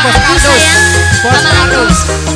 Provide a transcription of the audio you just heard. Kakak Agus sayang, Mama Agus.